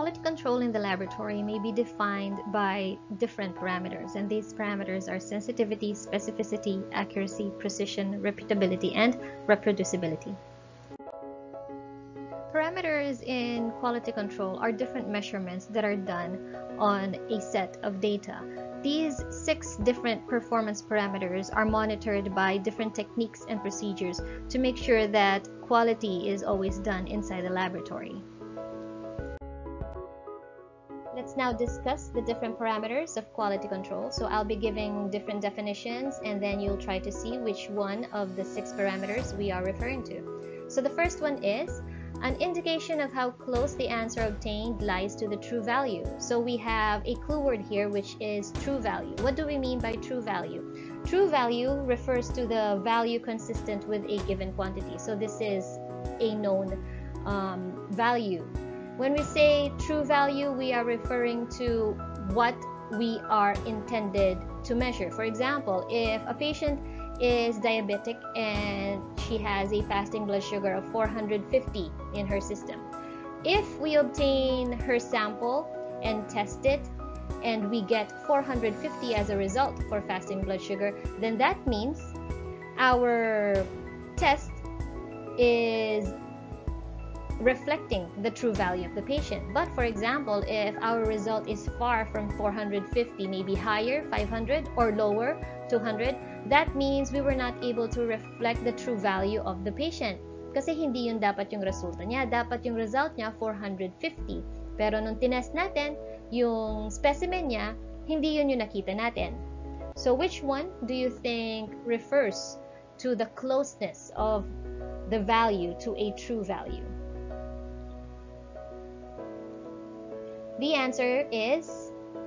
quality control in the laboratory may be defined by different parameters, and these parameters are sensitivity, specificity, accuracy, precision, repeatability, and reproducibility. Parameters in quality control are different measurements that are done on a set of data. These 6 different performance parameters are monitored by different techniques and procedures to make sure that quality is always done inside the laboratory. Let's now discuss the different parameters of quality control. So I'll be giving different definitions, and then you'll try to see which one of the 6 parameters we are referring to. So the first one is an indication of how close the answer obtained lies to the true value. So we have a clue word here, which is true value. What do we mean by true value? True value refers to the value consistent with a given quantity. So this is a known value. When we say true value, we are referring to what we are intended to measure. For example, if a patient is diabetic and she has a fasting blood sugar of 450 in her system. If we obtain her sample and test it and we get 450 as a result for fasting blood sugar, then that means our test is reflecting the true value of the patient. But for example, if our result is far from 450, maybe higher, 500, or lower, 200, that means we were not able to reflect the true value of the patient. Kasi hindi yun dapat yung resulta niya. Dapat yung result niya 450. Pero nung tinest natin, yung specimen niya, hindi yun yung nakita natin. So which one do you think refers to the closeness of the value to a true value? The answer is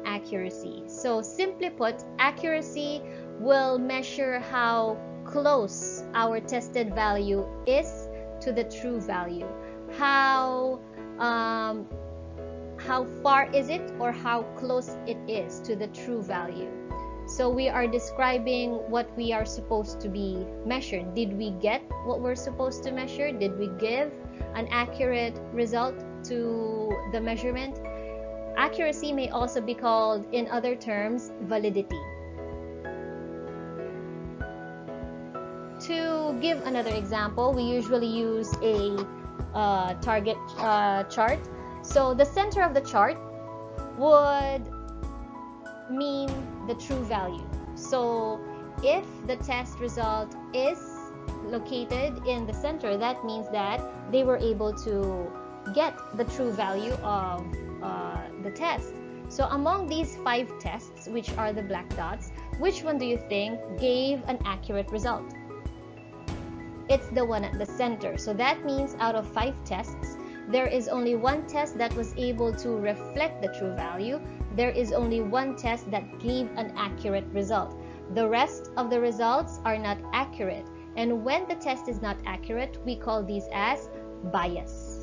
accuracy. So simply put, accuracy will measure how close our tested value is to the true value. How far is it, or how close it is to the true value. So we are describing what we are supposed to be measured. Did we get what we're supposed to measure? Did we give an accurate result to the measurement? Accuracy may also be called, in other terms, validity. To give another example, we usually use a target chart. So the center of the chart would mean the true value. So if the test result is located in the center, that means that they were able to get the true value of the test. So among these 5 tests, which are the black dots, which one do you think gave an accurate result? It's the one at the center. So that means out of 5 tests, there is only one test that was able to reflect the true value. There is only one test that gave an accurate result. The rest of the results are not accurate. And when the test is not accurate, we call these as bias.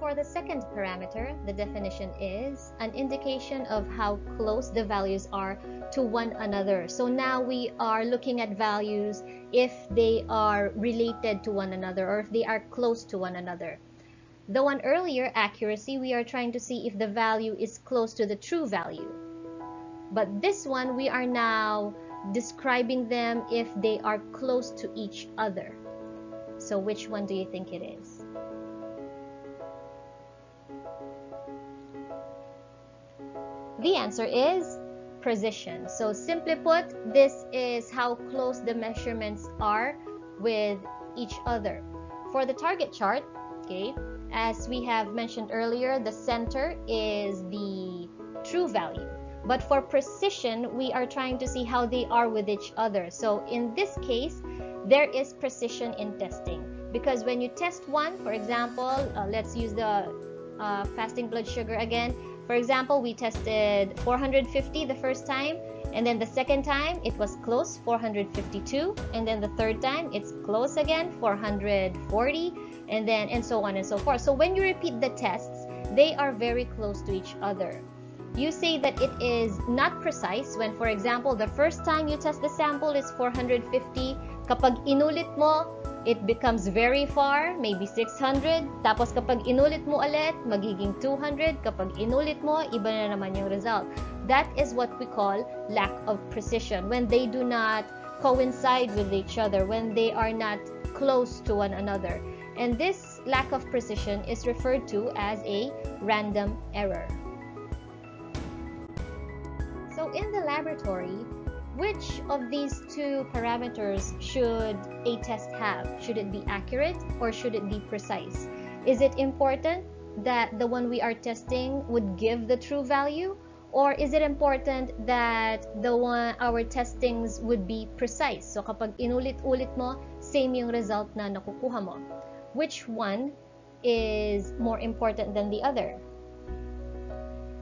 For the second parameter, the definition is an indication of how close the values are to one another. So now we are looking at values if they are related to one another, or if they are close to one another. The one earlier, accuracy, we are trying to see if the value is close to the true value. But this one, we are now describing them if they are close to each other. So which one do you think it is? The answer is precision. So simply put, this is how close the measurements are with each other. For the target chart, okay, as we have mentioned earlier, the center is the true value. But for precision, we are trying to see how they are with each other. So in this case, there is precision in testing. Because when you test one, for example, let's use the fasting blood sugar again. For example, we tested 450 the first time, and then the second time it was close, 452, and then the third time it's close again, 440, and then and so on and so forth. So when you repeat the tests, they are very close to each other. You say that it is not precise when, for example, the first time you test the sample is 450, kapag inulit mo, it becomes very far, maybe 600. Tapos kapag inulit mo ulit, magiging 200. Kapag inulit mo, iba na naman yung result. That is what we call lack of precision. When they do not coincide with each other, when they are not close to one another. And this lack of precision is referred to as a random error. So in the laboratory, which of these two parameters should a test have? Should it be accurate or should it be precise? Is it important that the one we are testing would give the true value? Or is it important that the one our testings would be precise? So kapag inulit-ulit mo, same yung result na nakukuha mo. Which one is more important than the other?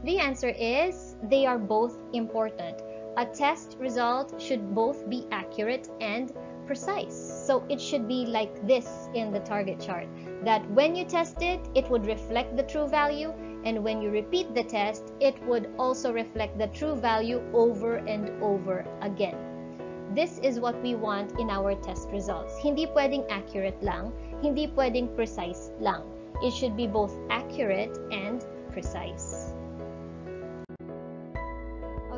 The answer is they are both important. A test result should both be accurate and precise. So it should be like this in the target chart, that when you test it, it would reflect the true value, and when you repeat the test, it would also reflect the true value over and over again. This is what we want in our test results. Hindi pwedeng accurate lang, hindi pwedeng precise lang. It should be both accurate and precise.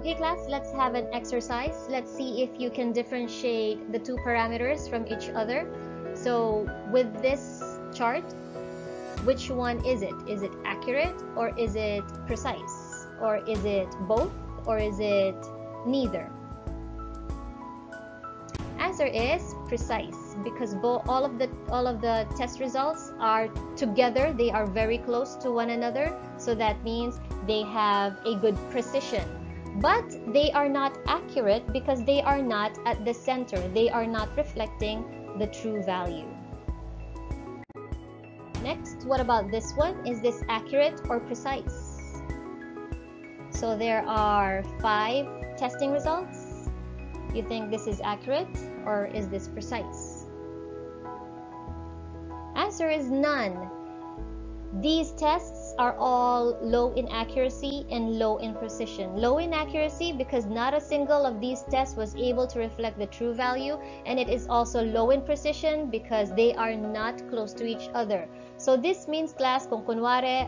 Okay class, let's have an exercise. Let's see if you can differentiate the two parameters from each other. So with this chart, which one is it? Is it accurate or is it precise? Or is it both or is it neither? Answer is precise, because all of the test results are together. They are very close to one another, so that means they have a good precision. But they are not accurate because they are not at the center. They are not reflecting the true value. Next, what about this one? Is this accurate or precise? So there are 5 testing results. You think this is accurate or is this precise? Answer is none. These tests are all low in accuracy and low in precision. Low in accuracy because not a single of these tests was able to reflect the true value, and it is also low in precision because they are not close to each other. So this means class, kung kunwari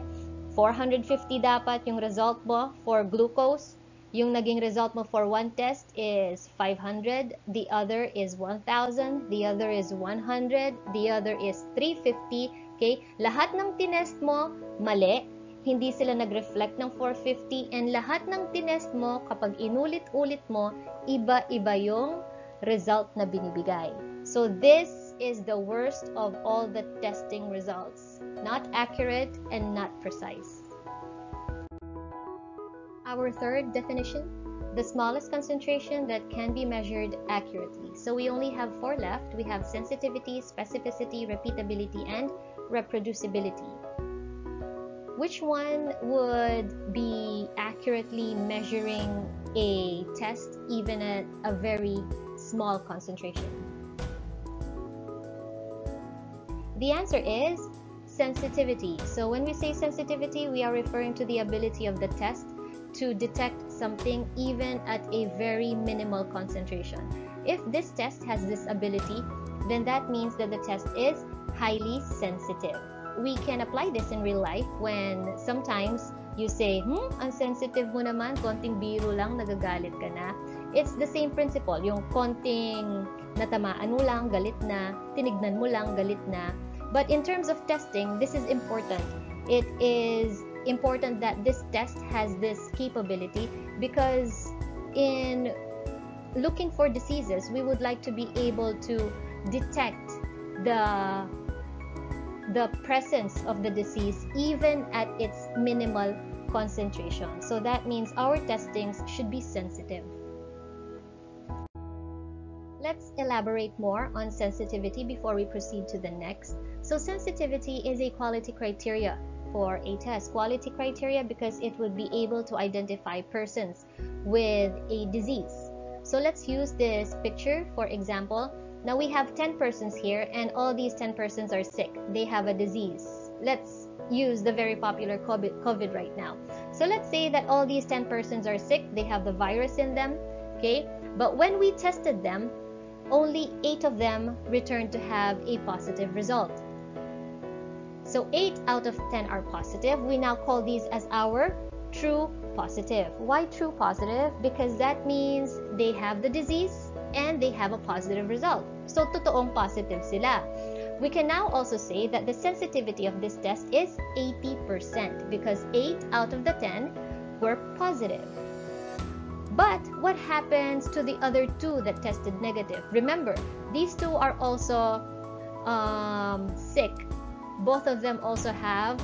450 dapat yung result mo for glucose, yung naging result mo for one test is 500, the other is 1000, the other is 100, the other is 350. Okay? Lahat ng tinest mo, mali. Hindi sila nag-reflect ng 450. And lahat ng tinest mo, kapag inulit-ulit mo, iba-iba yung result na binibigay. So this is the worst of all the testing results. Not accurate and not precise. Our third definition, the smallest concentration that can be measured accurately. So we only have 4 left. We have sensitivity, specificity, repeatability, and reproducibility. Which one would be accurately measuring a test even at a very small concentration? The answer is sensitivity. So when we say sensitivity, we are referring to the ability of the test to detect something even at a very minimal concentration. If this test has this ability, then that means that the test is highly sensitive. We can apply this in real life when sometimes you say, ang sensitive mo naman, konting biro lang, nagagalit ka na. It's the same principle, yung konting natamaan mo lang, galit na, tinignan mo lang, galit na. But in terms of testing, this is important. It is important that this test has this capability, because in looking for diseases, we would like to be able to detect the presence of the disease even at its minimal concentration. So that means our testings should be sensitive. Let's elaborate more on sensitivity before we proceed to the next. So sensitivity is a quality criteria for a test. Quality criteria because it would be able to identify persons with a disease. So let's use this picture for example. Now we have 10 persons here, and all these 10 persons are sick. They have a disease. Let's use the very popular COVID right now. So let's say that all these 10 persons are sick. They have the virus in them, okay? But when we tested them, only 8 of them returned to have a positive result. So 8 out of 10 are positive. We now call these as our true positive. Why true positive? Because that means they have the disease and they have a positive result. So totoong positive sila. We can now also say that the sensitivity of this test is 80% because 8 out of the 10 were positive. But what happens to the other 2 that tested negative? Remember, these 2 are also sick. Both of them also have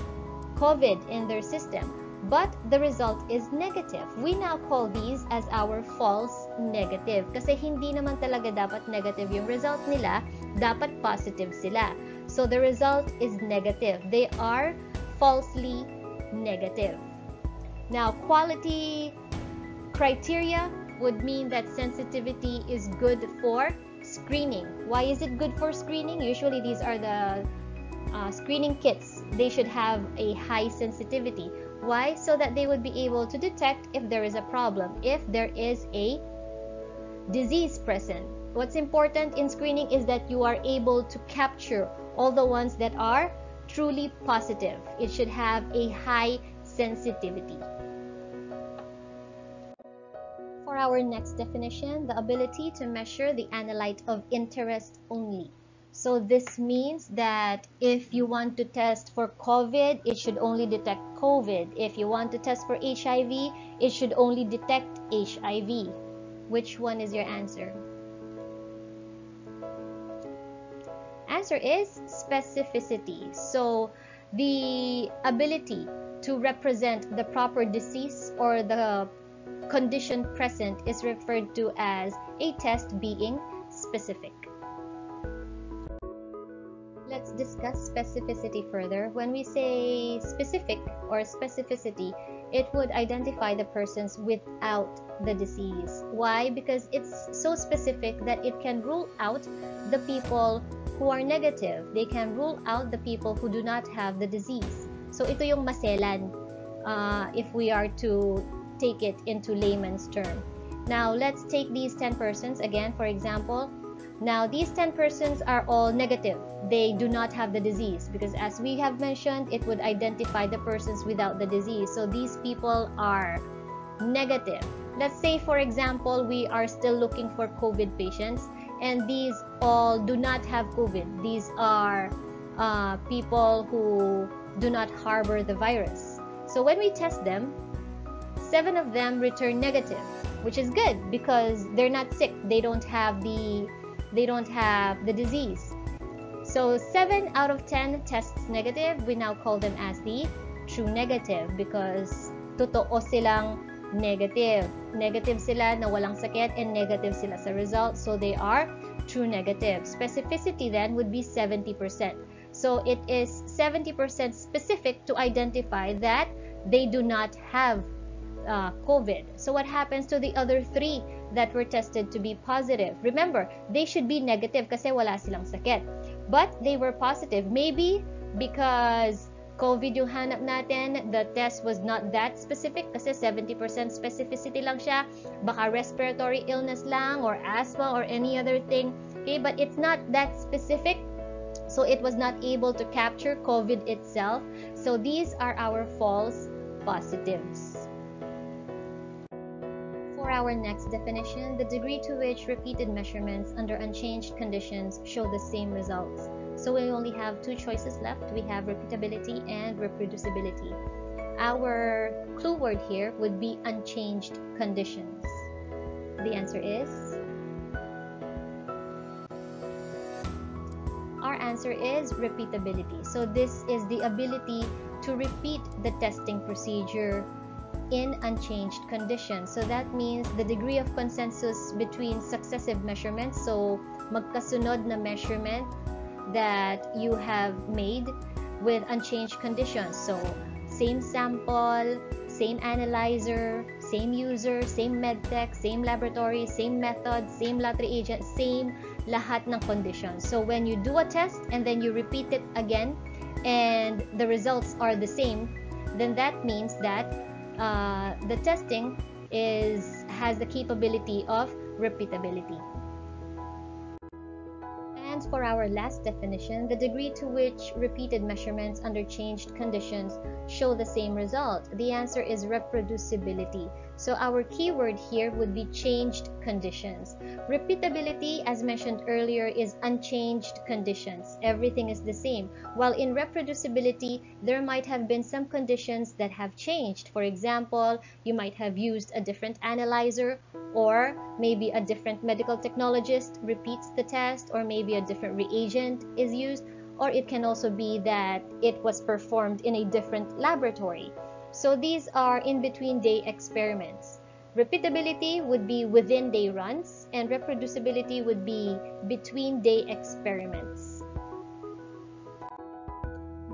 COVID in their system, but the result is negative. We now call these as our false negative kasi hindi naman talaga dapat negative yung result nila, dapat positive sila. So the result is negative. They are falsely negative. Now, quality criteria would mean that sensitivity is good for screening. Why is it good for screening? Usually these are the screening kits. They should have a high sensitivity. Why? So that they would be able to detect if there is a problem, if there is a disease present. What's important in screening is that you are able to capture all the ones that are truly positive. It should have a high sensitivity. For our next definition, the ability to measure the analyte of interest only. So this means that if you want to test for COVID, it should only detect COVID. If you want to test for HIV, it should only detect HIV. Which one is your answer? Answer is specificity. So the ability to represent the proper disease or the condition present is referred to as a test being specific. Let's discuss specificity further. When we say specific or specificity, it would identify the persons without the disease. Why? Because it's so specific that it can rule out the people who are negative. They can rule out the people who do not have the disease. So ito yung maselan if we are to take it into layman's term. Now, let's take these 10 persons again, for example. Now, these 10 persons are all negative. They do not have the disease because, as we have mentioned, it would identify the persons without the disease. So these people are negative. Let's say, for example, we are still looking for COVID patients and these all do not have COVID. These are people who do not harbor the virus. So when we test them, 7 of them return negative, which is good because they're not sick. They don't have the disease. So 7 out of 10 tests negative. We now call them as the true negative because totoo silang negative. Negative sila na walang sakit and negative sila sa result. So they are true negative. Specificity then would be 70%. So it is 70% specific to identify that they do not have COVID. So what happens to the other 3 that were tested to be positive? Remember, they should be negative kasi wala silang sakit. But they were positive. Maybe because COVID yung hanap natin, the test was not that specific kasi 70% specificity lang siya. Baka respiratory illness lang or asthma or any other thing. Okay, but it's not that specific. So it was not able to capture COVID itself. So these are our false positives. For our next definition, the degree to which repeated measurements under unchanged conditions show the same results. So we only have 2 choices left. We have repeatability and reproducibility. Our clue word here would be unchanged conditions. The answer is? Our answer is repeatability. So this is the ability to repeat the testing procedure in unchanged conditions. So that means the degree of consensus between successive measurements, so magkasunod na measurement that you have made with unchanged conditions. So same sample, same analyzer, same user, same medtech, same laboratory, same method, same lottery agent, same lahat ng conditions. So when you do a test and then you repeat it again and the results are the same, then that means that the testing has the capability of repeatability. stands for our last definition, the degree to which repeated measurements under changed conditions show the same result. The answer is reproducibility. So our keyword here would be changed conditions. Repeatability, as mentioned earlier, is unchanged conditions. Everything is the same. While in reproducibility, there might have been some conditions that have changed. For example, you might have used a different analyzer, or maybe a different medical technologist repeats the test, or maybe a different reagent is used, or it can also be that it was performed in a different laboratory. So these are in-between day experiments. Repeatability would be within day runs, and reproducibility would be between day experiments.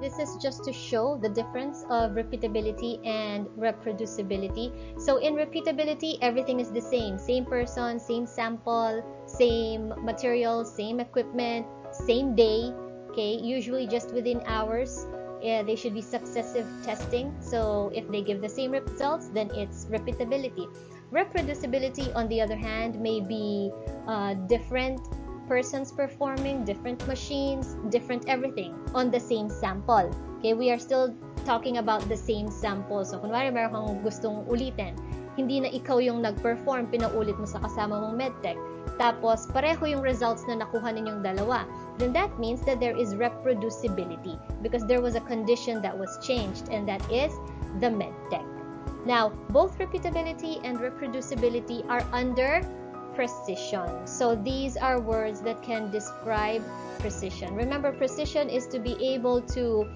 This is just to show the difference of repeatability and reproducibility. So in repeatability, everything is the same person, same sample, same material, same equipment, same day, okay, usually just within hours. Yeah, they should be successive testing, so if they give the same results, then it's repeatability. Reproducibility, on the other hand, may be different persons performing, different machines, different everything on the same sample. Okay, we are still talking about the same sample. So kunwari meron kang gustong ulitin, hindi na ikaw yung nag-perform, pinaulit mo sa kasama mong medtech. Tapos, pareho yung results na nakuha ninyong dalawa. Then that means that there is reproducibility because there was a condition that was changed, and that is the medtech. Now, both repeatability and reproducibility are under precision. So these are words that can describe precision. Remember, precision is to be able to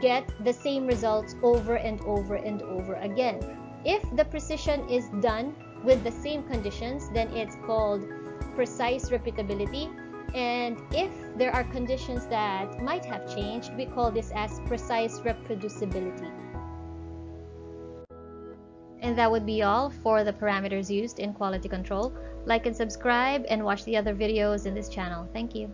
get the same results over and over and over again. If the precision is done with the same conditions, then it's called precise repeatability. And if there are conditions that might have changed, we call this as precise reproducibility. And that would be all for the parameters used in quality control. Like and subscribe, and watch the other videos in this channel. Thank you.